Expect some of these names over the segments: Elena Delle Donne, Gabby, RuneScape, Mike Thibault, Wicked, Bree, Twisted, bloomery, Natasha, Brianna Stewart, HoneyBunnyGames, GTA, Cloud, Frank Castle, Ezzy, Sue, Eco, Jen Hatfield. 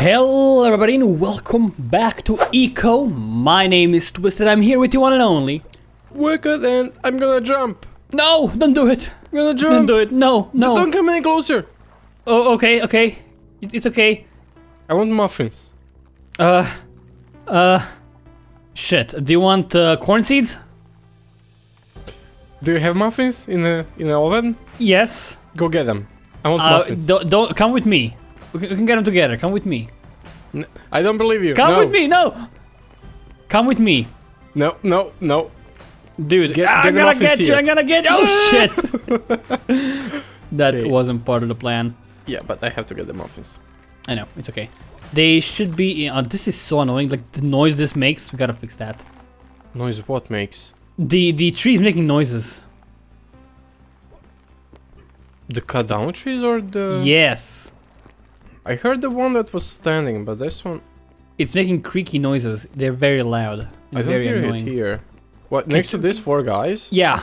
Hello everybody and welcome back to Eco. My name is Twisted, I'm here with you one and only. Wicked, and I'm gonna jump. No, don't do it. I'm gonna jump. Don't do it, no. Don't come any closer. Oh, okay. It's okay. I want muffins. Shit, do you want corn seeds? Do you have muffins in the oven? Yes. Go get them. I want muffins. Don't come with me. We can get them together. Come with me. No, I don't believe you. Come with me. No. Come with me. No. Dude, I'm gonna get you. Oh shit. That wasn't part of the plan. Yeah, but I have to get the muffins. I know. It's okay. They should be. This is so annoying. Like the noise this makes. We gotta fix that. Noise what makes? The trees making noises. The cut down trees or the? Yes. I heard the one that was standing, but this one... It's making creaky noises. They're very loud. I don't hear it here. What, next to these four guys? Yeah.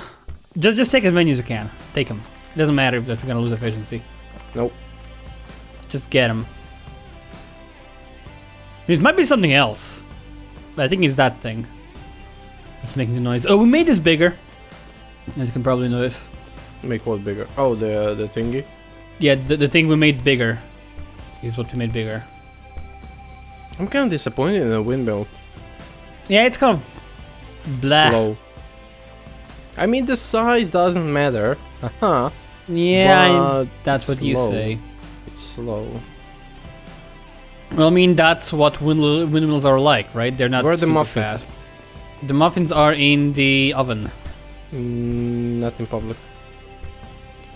Just take as many as you can. Take them. Doesn't matter if you're gonna lose efficiency. Nope. Just get them. It might be something else. But I think it's that thing. It's making the noise. Oh, we made this bigger. As you can probably notice. Make what bigger? Oh, the thingy? Yeah, the thing we made bigger. Is what we made bigger. I'm kind of disappointed in the windmill. Yeah, it's kind of... blah. Slow. I mean, the size doesn't matter. Uh-huh. Yeah, that's what you say. It's slow. Well, I mean, that's what windmills are like, right? They're not super fast. The muffins are in the oven. Not in public.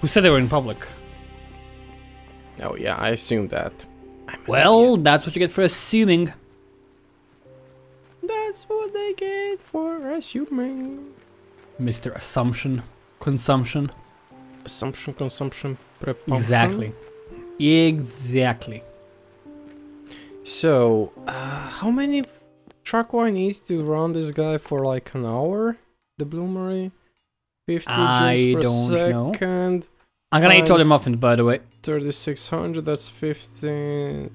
Who said they were in public? Oh yeah, I assumed that. Well, that's what you get for assuming. That's what they get for assuming. Mr. Assumption. Consumption. Assumption, consumption, presumption. Exactly. So, how many charcoal I need to run this guy for like an hour? The bloomery? 50 joules per second. I'm gonna eat all the muffins, by the way. 3600, that's 15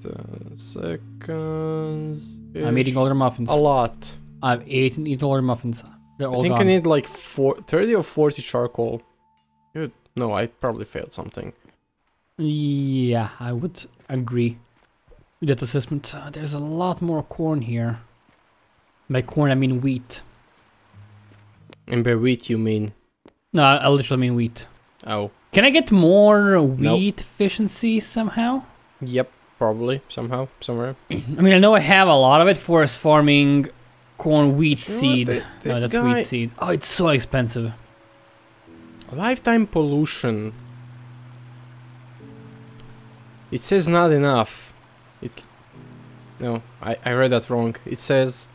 seconds. I'm eating all the muffins. A lot. I've eaten all the muffins. They're all gone. I need like 30 or 40 charcoal. Dude, no, I probably failed something. Yeah, I would agree with that assessment. There's a lot more corn here. By corn, I mean wheat. And by wheat, you mean? No, I literally mean wheat. Oh. Can I get more wheat efficiency somehow? Yep, probably, somehow, somewhere. I mean, I know I have a lot of it for farming corn wheat seed. No, that's wheat seed. Oh, it's so expensive. Lifetime pollution. It says not enough. No, I read that wrong. It says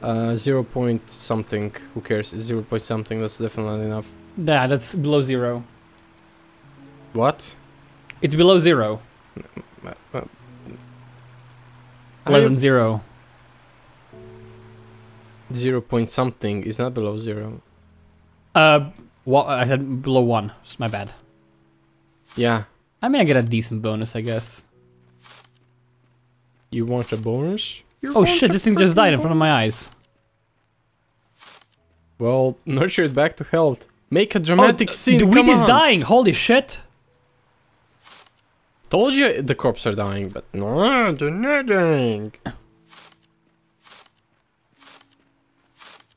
0 point something. Who cares? It's 0 point something, that's definitely not enough. Yeah, that's below zero. What? It's below zero. Less than zero. 0 point something is not below zero. Well, I said below one. It's my bad. Yeah. I mean, I get a decent bonus, I guess. You want a bonus? Oh shit, this thing just died in front of my eyes. Well, nurture it back to health. Make a dramatic scene, the wheat is dying, holy shit! Told you the crops are dying, but no, they're not dying.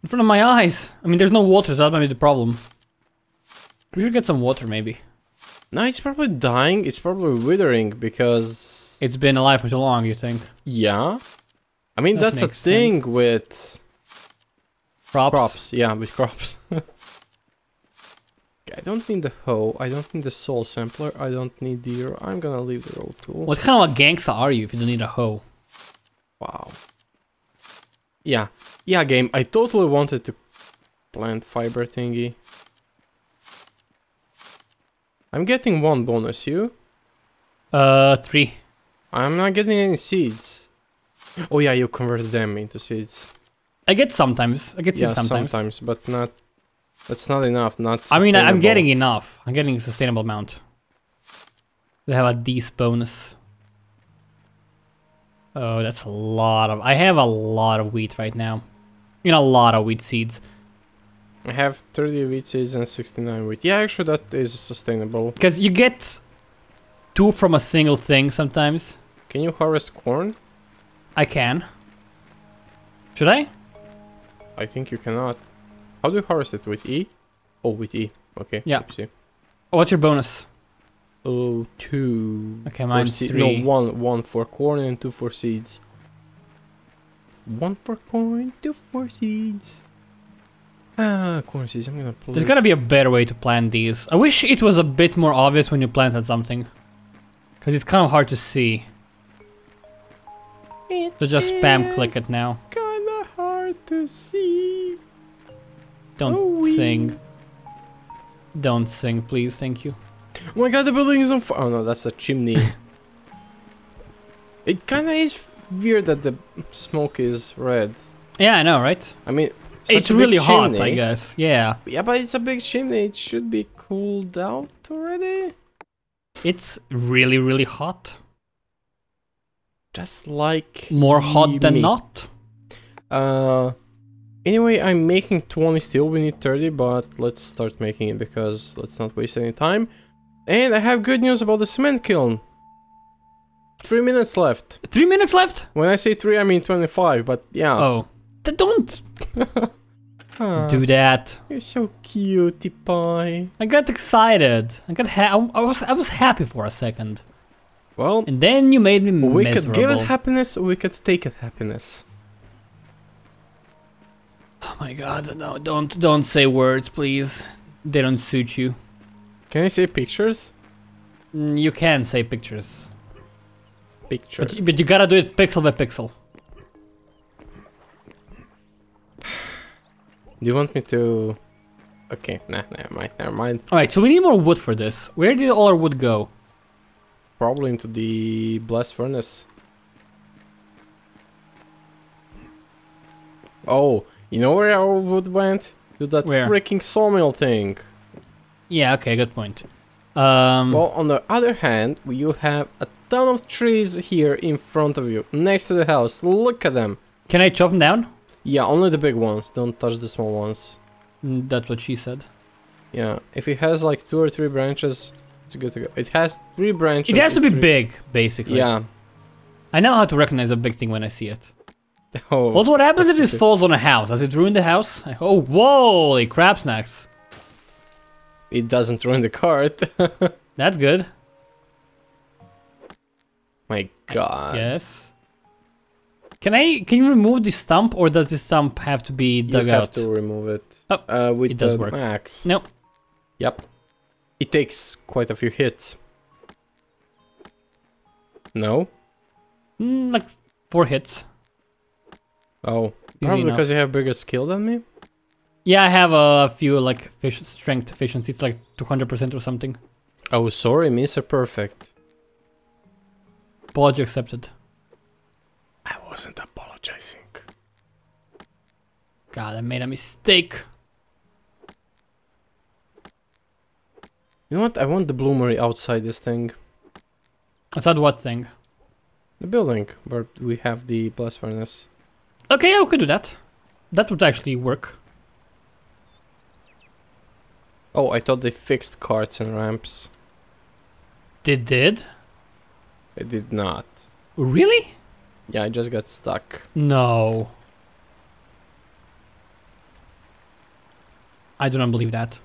In front of my eyes. I mean, there's no water, so that might be the problem. We should get some water, maybe. No, it's probably dying. It's probably withering because it's been alive for too long. You think? Yeah. I mean, that's a thing with crops. Yeah, with crops. I don't need the hoe, I don't need the soul sampler, I don't need the ear. I'm gonna leave the roll tool. What kind of a gangsta are you if you don't need a hoe? Wow. Yeah. Yeah, game, I totally wanted to plant fiber thingy. I'm getting one bonus, you? 3. I'm not getting any seeds. Oh yeah, you converted them into seeds. I get sometimes. I get seeds sometimes. Sometimes, but not... That's not enough, I mean, I'm getting enough. I'm getting a sustainable amount. They have a decent bonus. Oh, that's a lot of... I have a lot of wheat right now. You know, a lot of wheat seeds. I have 30 wheat seeds and 69 wheat. Yeah, actually that is sustainable. Because you get two from a single thing sometimes. Can you harvest corn? I can. Should I? I think you cannot. How do you harvest it? With E? Oh, with E. Okay. Yeah. Oopsie. What's your bonus? Oh, 2. Okay, mine's 3. No, 1 for corn and 2 for seeds. 1 for corn, 2 for seeds. Ah, corn seeds, I'm gonna plant. There's gotta be a better way to plant these. I wish it was a bit more obvious when you planted something. Because it's kind of hard to see. So just spam click it now. Kinda hard to see. Don't sing. Don't sing, please, thank you. Oh my god, the building is on fire. Oh no, that's a chimney. It kinda is weird that the smoke is red. Yeah, I know, right? I mean, it's really hot, I guess. Yeah. Yeah, but it's a big chimney. It should be cooled out already. It's really, really hot. Just like more hot than not. Anyway, I'm making 20 steel. We need 30, but let's start making it because let's not waste any time. And I have good news about the cement kiln. 3 minutes left. 3 minutes left? When I say 3, I mean 25, but yeah. Oh. Don't do that. You're so cutie pie. I got excited. I was happy for a second. Well, and then you made me miserable. We could give it happiness, or we could take it happiness. Oh my god, no, don't say words, please. They don't suit you. Can I say pictures? You can say pictures. Pictures. But you gotta do it pixel by pixel. Do you want me to... Okay, nah, never mind. Alright, so we need more wood for this. Where did all our wood go? Probably into the blast furnace. Oh, you know where our wood went? To that freaking sawmill thing. Yeah, okay, good point. Well, on the other hand, you have a ton of trees here in front of you, next to the house. Look at them. Can I chop them down? Yeah, only the big ones, don't touch the small ones. That's what she said. Yeah, if it has like 2 or 3 branches, it's good to go. It has 3 branches. It has to be big, basically. Yeah. I know how to recognize a big thing when I see it. Oh, also, what happens if this falls on a house? Does it ruin the house? Oh, whoa, holy crap snacks. It doesn't ruin the cart. That's good. My god. Yes. Can you remove this stump, or does this stump have to be dug out? You have to remove it. Oh, with it does work. Axe. Nope. Yep. It takes quite a few hits. No? Like 4 hits. Oh. Probably because you have bigger skill than me? Yeah, I have a few like strength efficiency. It's like 200% or something. Oh, sorry, Mr. Perfect. Apology accepted. I wasn't apologizing. God, I made a mistake. You know what? I want the bloomery outside this thing. Outside what thing? The building where we have the blast furnace. Okay, I could do that. That would actually work. Oh, I thought they fixed carts and ramps. They did? They did not. Really? Yeah, I just got stuck. No. I do not believe that.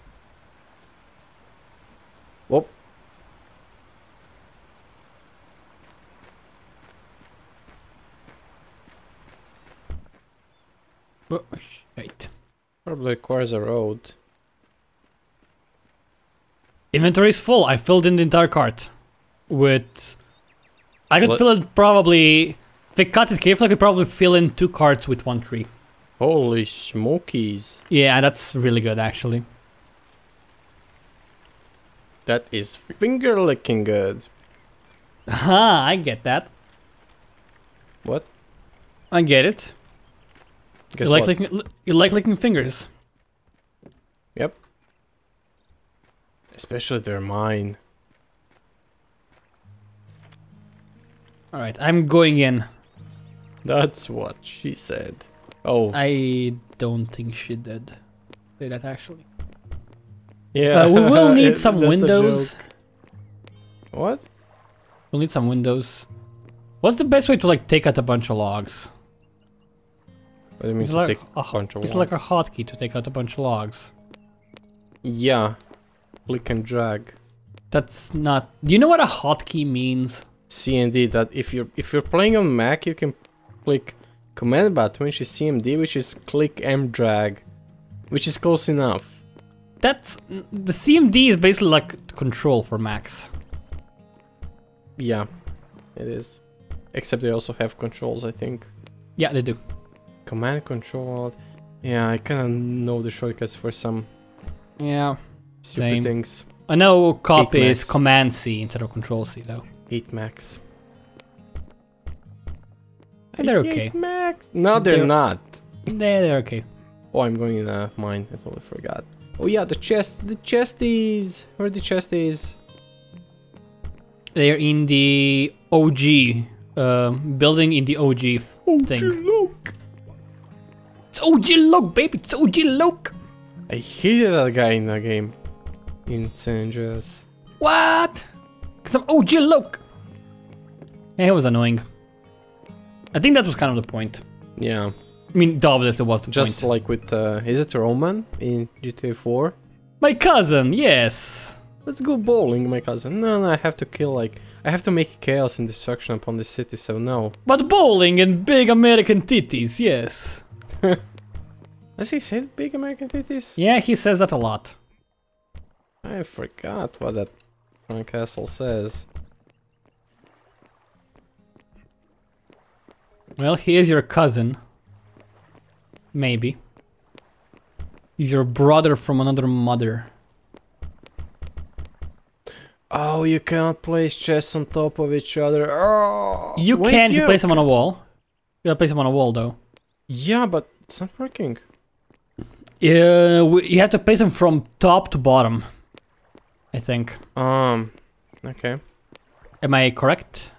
Whoop. Oh, shit. Probably requires a road. Inventory is full. I filled in the entire cart. With... I could fill it probably... If they cut it carefully, I could probably fill in 2 carts with 1 tree. Holy smokies. Yeah, that's really good, actually. That is finger-licking good. Aha, I get that. What? I get it. You like licking fingers. Yep. Especially they're mine. Alright, I'm going in. That's what she said. Oh. I don't think she did say that, actually. Yeah. We will need some windows. What? We'll need some windows. What's the best way to, like, take out a bunch of logs? What do you mean to take a bunch of logs? It's like a hotkey to take out a bunch of logs. Yeah. Click and drag. That's not... Do you know what a hotkey means? CMD, that if you're playing on Mac, you can click command button, which is CMD, which is click and drag, which is close enough. That's... The CMD is basically like control for Macs. Yeah, it is. Except they also have controls, I think. Yeah, they do. Command, control... Yeah, I kind of know the shortcuts for some... Yeah, stupid same. Things. I know copy is command C instead of control C, though. 8 max. They're okay. 8 max? No, they're not. They're okay. Oh, I'm going in a mine. I totally forgot. Oh yeah, the chest. The chesties. Where are the chesties? They're in the OG building. In the OG thing. OG Loke. It's OG Loke, baby. It's OG Loke. I hated that guy in that game. In San Andreas. What? Cause I'm OG Loke. Yeah, it was annoying. I think that was kind of the point. Yeah. I mean, obviously was the just point. Like with, is it Roman in GTA 4? My cousin, yes. Let's go bowling, my cousin. No, no, I have to kill, like, I have to make chaos and destruction upon the city, so no. But bowling and big American titties, yes. Does he say big American titties? Yeah, he says that a lot. I forgot what that Frank Castle says. Well, he is your cousin. Maybe. He's your brother from another mother. Oh, you can't place chests on top of each other. Oh, you can if you place them on a wall. You gotta place them on a wall, though. Yeah, but it's not working. Yeah, you have to place them from top to bottom. I think. Okay. Am I correct?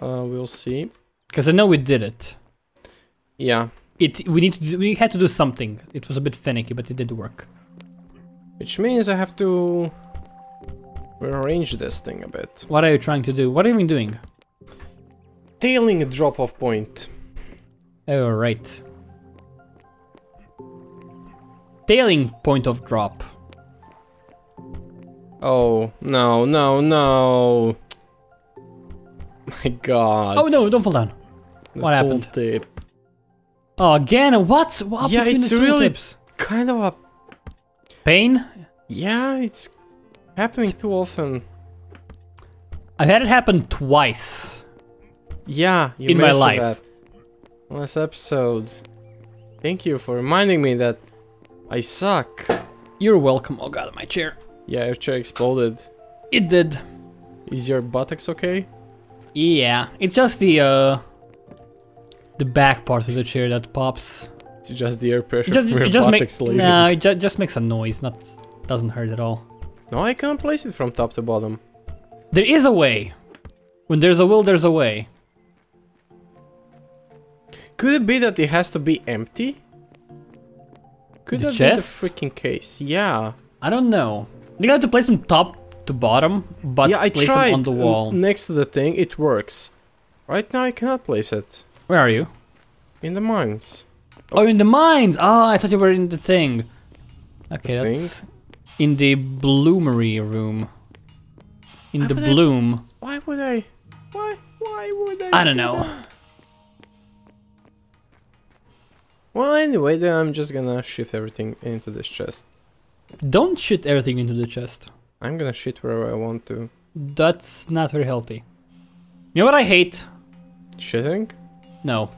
We'll see. Because I know we did it. Yeah. We had to do something. It was a bit finicky, but it did work. Which means I have to rearrange this thing a bit. What are you trying to do? What are you even doing? Tailing a drop-off point. Oh, right. Tailing point of drop. Oh, no, no, no. My god. Oh, no, don't fall down. What happened? Tip. Oh, again, what's what? Yeah, it's really tips? Kind of a... Pain? Yeah, it's happening too often. I've had it happen twice. Yeah, you in my life. That. Last episode. Thank you for reminding me that I suck. You're welcome. Oh god, my chair. Yeah, your chair exploded. It did. Is your buttocks okay? Yeah, it's just the back part of the chair that pops. It's just the air pressure from your buttocks leaving. No, it just makes a noise, not doesn't hurt at all. No, I can't place it from top to bottom. There is a way. When there's a will, there's a way. Could it be that it has to be empty? Could that be the freaking case? Yeah. I don't know. You got to place them top to bottom, but yeah, I place them on the wall. Next to the thing, it works. Right now, I cannot place it. Where are you? In the mines. Oh, in the mines! Ah, oh, I thought you were in the thing. Okay, the that's thing? In the bloomery room. In the bloom. Why would I? Why would I? I don't know. That? Well, anyway, then I'm just gonna shift everything into this chest. Don't shit everything into the chest. I'm gonna shit wherever I want to. That's not very healthy. You know what I hate? Shitting? No.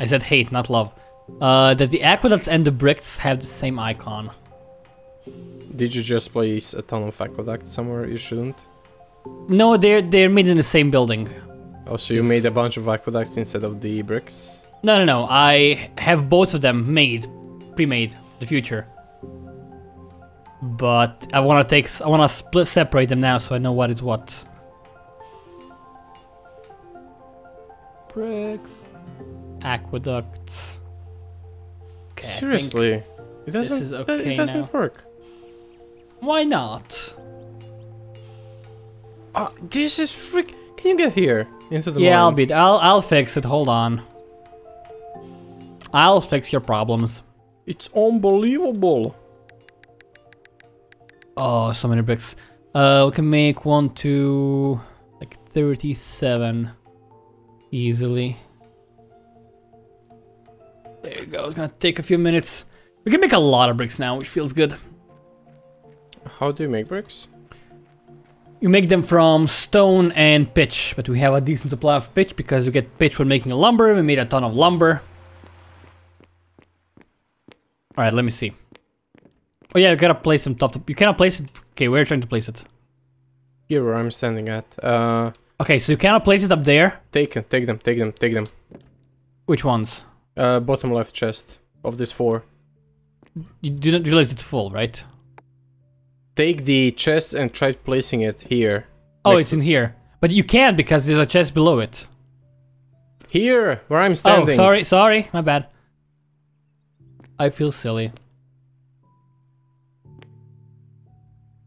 I said hate, not love. That the aqueducts and the bricks have the same icon. Did you just place a ton of aqueducts somewhere you shouldn't? No, they're made in the same building. Oh, so you made a bunch of aqueducts instead of the bricks? No, no, no. I have both of them made, pre-made, the future. But I want to separate them now, so I know what is what. bricks. Aqueducts. Okay, seriously, it doesn't, this is okay, it doesn't work. Why not? This is freak. Can you get here into the? Yeah, mall? I'll fix it. Hold on. I'll fix your problems. It's unbelievable. Oh, so many bricks. We can make 1, 2, like 37 easily. There you go. It's gonna take a few minutes. We can make a lot of bricks now, which feels good. How do you make bricks? You make them from stone and pitch, but we have a decent supply of pitch because you get pitch for making lumber. We made a ton of lumber. All right, let me see. Oh yeah, you gotta place them top to. You cannot place it. Okay, where are you trying to place it? Here, where I'm standing at. Okay, so you cannot place it up there. Take them. Which ones? Bottom left chest of this 4. You do not realize it's full, right? Take the chest and try placing it here. Oh, it's in here. But you can't because there's a chest below it. Here, where I'm standing. Oh, sorry, my bad. I feel silly.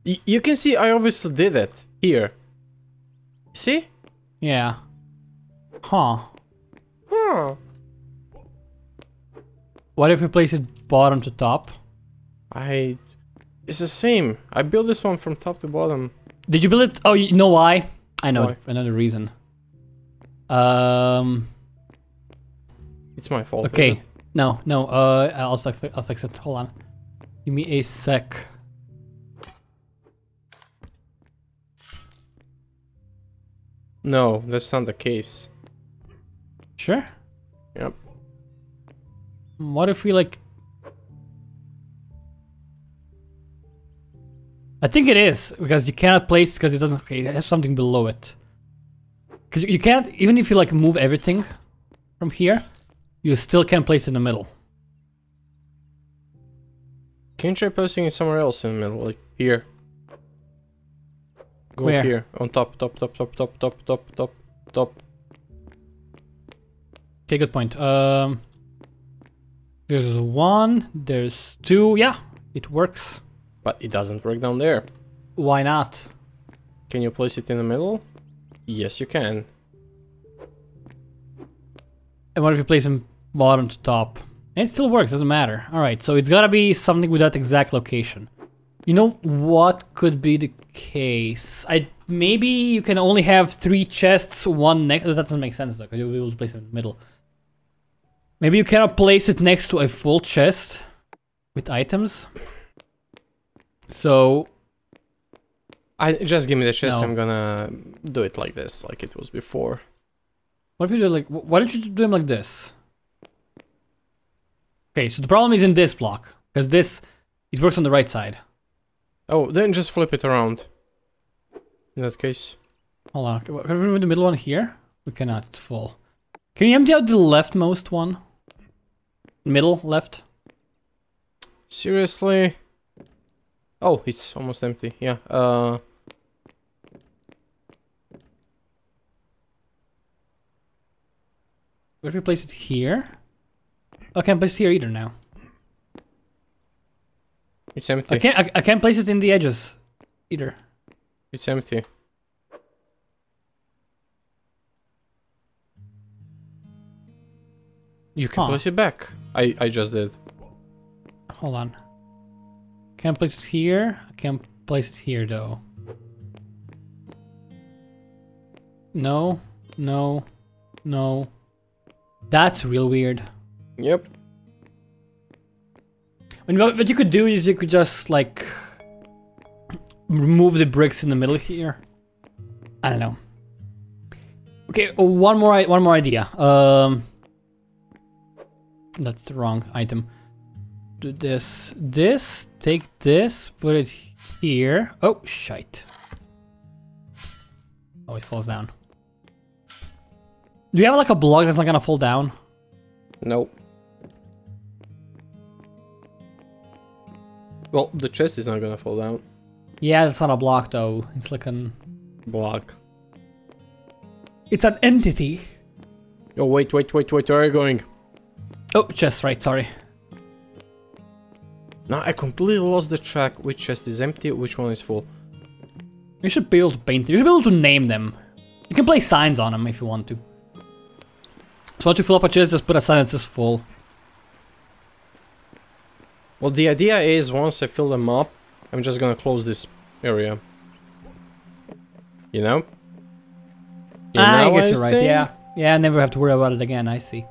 You can see I obviously did it. Here. See? Yeah. Huh. Huh. What if we place it bottom to top? It's the same. I built this one from top to bottom. Did you build it? Oh, you know why? I know another reason. It's my fault. Okay. Is it? No. I'll fix it. Hold on. Give me a sec. No, that's not the case. Sure? Yep. What if we like... I think it is, because you cannot place because it doesn't... Okay, it has something below it. Because you can't... Even if you like move everything from here, you still can't place in the middle. Can you try placing it somewhere else in the middle, like here? Go where? Here, on top. Okay, good point. There's 1, there's 2, yeah, it works. But it doesn't work down there. Why not? Can you place it in the middle? Yes, you can. And what if you place them bottom to top? It still works, doesn't matter. Alright, so it's gotta be something with that exact location. You know what could be the case? Maybe you can only have 3 chests, 1 next... That doesn't make sense though, because you'll be able to place it in the middle. Maybe you cannot place it next to a full chest with items. So, just give me the chest. No. I'm gonna do it like this, like it was before. What if you do like? Why don't you do them like this? Okay, so the problem is in this block because this it works on the right side. Oh, then just flip it around. In that case, hold on. Can we move the middle one here? We cannot. It's full. Can you empty out the leftmost one? Middle left. Seriously. Oh, it's almost empty, yeah. What if we place it here? I can't place it here either now. It's empty. I can't place it in the edges either. It's empty. You can place it back. I just did. Hold on. Can't place it here. I can't place it here though. No. That's real weird. Yep. And what you could do is you could just like remove the bricks in the middle here. I don't know. Okay, one more idea. That's the wrong item. Do this, take this, put it here. Oh, shite. Oh, it falls down. Do you have like a block that's not gonna fall down? Nope. Well, the chest is not gonna fall down. Yeah, it's not a block though. It's like a block. It's an entity. Yo, wait, where are you going? Oh, chest, right, sorry. Now I completely lost the track. Which chest is empty, which one is full. You should be able to paint them. You should be able to name them. You can place signs on them if you want to. So once you fill up a chest, just put a sign that says full. Well, the idea is once I fill them up, I'm just gonna close this area. You know? I guess you're right, yeah. Yeah, I never have to worry about it again, I see.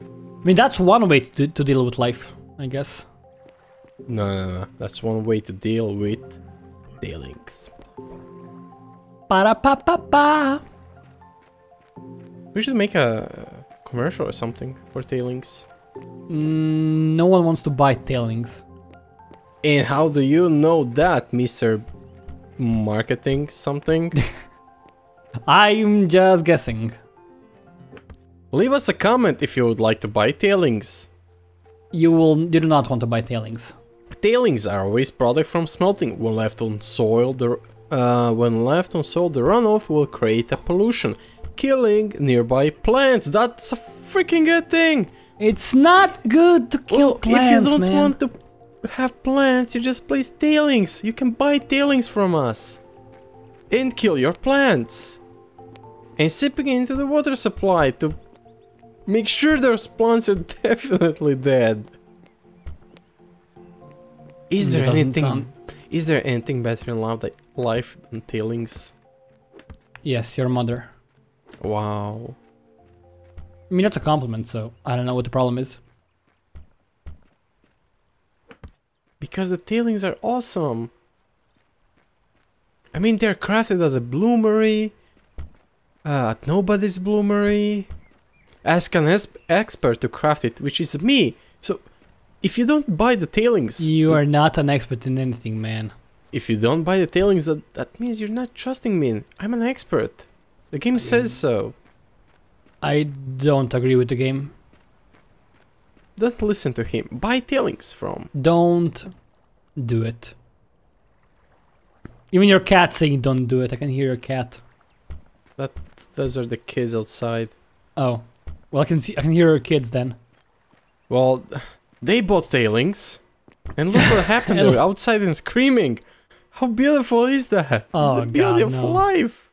I mean, that's one way to deal with life, I guess. No. That's one way to deal with dealings. Ba-da-pa-pa-pa. We should make a commercial or something for tailings. No one wants to buy tailings. And how do you know that, Mr. Marketing something? I'm just guessing. Leave us a comment if you would like to buy tailings. You do not want to buy tailings. Tailings are a waste product from smelting. When left on soil, the runoff will create a pollution, killing nearby plants. That's a freaking good thing. It's not good to kill plants, if you don't want to have plants, you just place tailings. You can buy tailings from us. And kill your plants. And sipping into the water supply to make sure those plants are definitely dead. Is there anything better in life than tailings? Yes, your mother. Wow. I mean, that's a compliment, so I don't know what the problem is. Because the tailings are awesome. I mean, they're crafted at the bloomery, at nobody's bloomery. Ask an expert to craft it, which is me. So, if you don't buy the tailings... You are not an expert in anything, man. If you don't buy the tailings, that means you're not trusting me. I'm an expert. The game says so. I don't agree with the game. Don't listen to him. Buy tailings from... Don't do it. Even your cat saying don't do it. I can hear your cat. Those are the kids outside. Oh. Well, I can hear your kids then. Well, they bought tailings. And look what happened. They're outside and screaming. How beautiful is that? Oh, it's the beauty of life.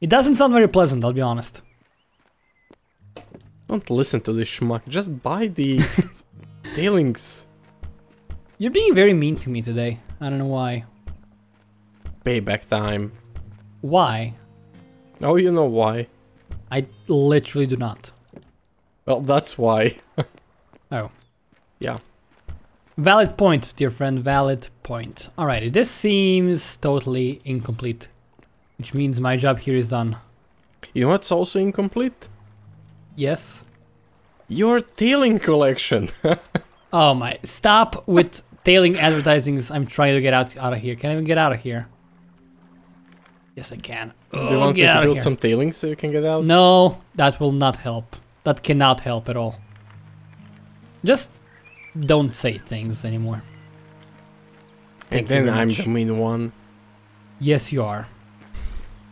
It doesn't sound very pleasant, I'll be honest. Don't listen to this schmuck. Just buy the tailings. You're being very mean to me today. I don't know why. Payback time. Why? Oh, you know why. I literally do not. Well, that's why. Oh. Yeah. Valid point, dear friend. Valid point. Alrighty, this seems totally incomplete. Which means my job here is done. You know what's also incomplete? Yes? Your tailing collection! Oh my... Stop with tailing advertisings. I'm trying to get out of here. Can I even get out of here? Yes, I can. Do you want me to build some tailings so you can get out? No, that will not help. That cannot help at all. Just don't say things anymore. And then I'm the mean one. Yes, you are.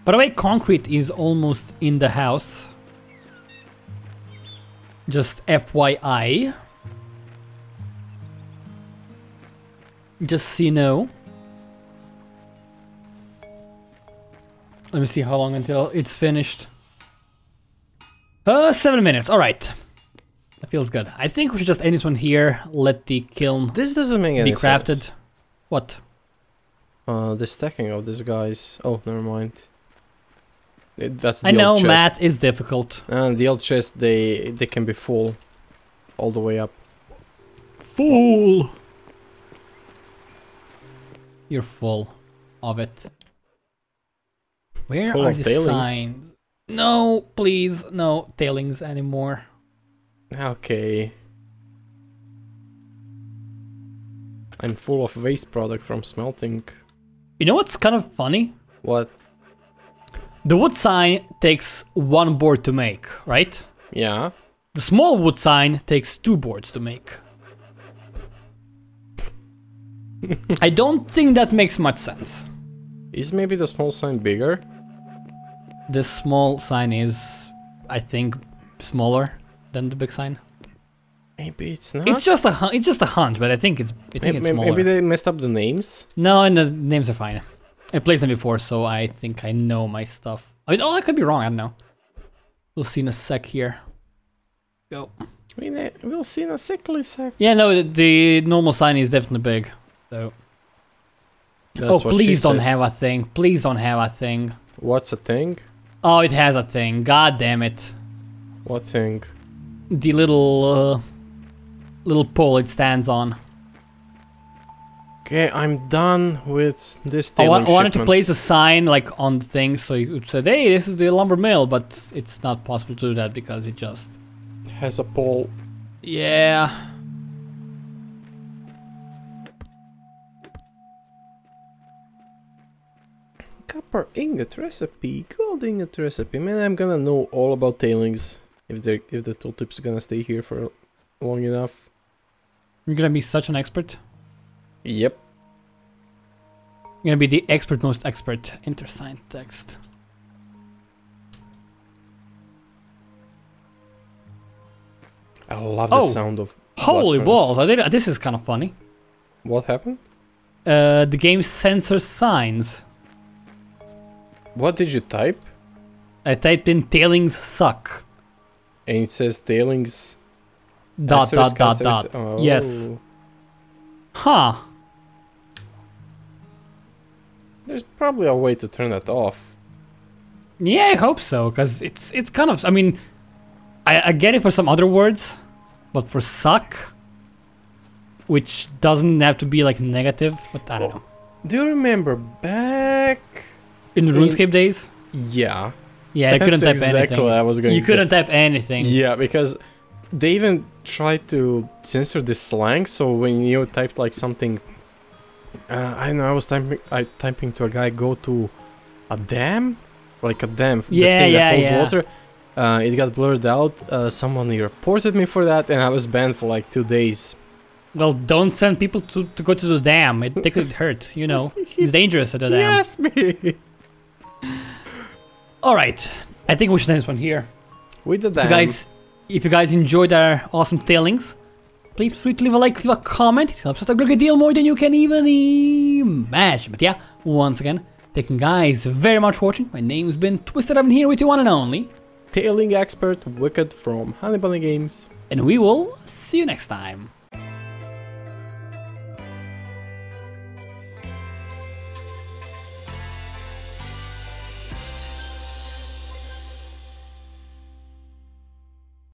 By the way, concrete is almost in the house. Just FYI. Just so you know. Let me see how long until it's finished. 7 minutes, alright. That feels good. I think we should just end this one here. Let the kiln be crafted. What? The stacking of these guys. Oh, never mind. That's the old chest. Math is difficult. And the old chest, they can be full. All the way up. Full! You're full of it. Where are the signs? No, please, no tailings anymore. Okay. I'm full of waste product from smelting. You know what's kind of funny? What? The wood sign takes one board to make, right? Yeah. The small wood sign takes 2 boards to make. I don't think that makes much sense. Is maybe the small sign bigger? The small sign is I think smaller than the big sign. Maybe it's not. It's just a hunch, but I think it's smaller. Maybe they messed up the names. No, and the names are fine. I played them before, so I think I know my stuff. I mean, oh, I could be wrong. I don't know. We'll see in a sec here. Go. I mean, we'll see in a sickly sec. Yeah, no, the normal sign is definitely big. So. That's oh, please don't have a thing. Please don't have a thing. What's a thing? Oh, it has a thing. God damn it. What thing? The little pole it stands on. Okay, I'm done with this tailing shipment. I wanted to place a sign like on the thing, so you could say, hey, this is the lumber mill, but it's not possible to do that because it just... has a pole. Yeah. Copper ingot recipe, gold ingot recipe. Man, I'm gonna know all about tailings if the tooltip's gonna stay here for long enough. You're gonna be such an expert. Yep. You're gonna be the expert, most expert. Intersigned text. I love the sound of. Holy balls! This is kind of funny. What happened? The game censors signs. What did you type? I typed in "tailings suck," and it says "tailings." Dot dot dot dot. Oh. Yes. Huh. There's probably a way to turn that off. Yeah, I hope so, because it's kind of. I mean, I get it for some other words, but for suck, which doesn't have to be like negative, but I don't know. Do you remember back in the RuneScape days? Yeah. Yeah, I couldn't type anything. Exactly, I was going. You couldn't type anything. Yeah, because they even tried to censor the slang. So when you typed like something, I know I was typing to a guy, go to a dam, like a dam, the thing that holds water. It got blurred out. Someone reported me for that, and I was banned for like 2 days. Well, don't send people to go to the dam. They could hurt. You know, it's dangerous at the dam. Yes, me. All right, I think we should end this one here. With the dam. So guys, if you guys enjoyed our awesome tailings, please feel free to leave a like, leave a comment. It helps us a great deal more than you can even imagine. But yeah, once again, thank you guys very much for watching. My name's been Twisted. I've been here with you, one and only tailing expert Wicked from HoneyBunnyGames, and we will see you next time.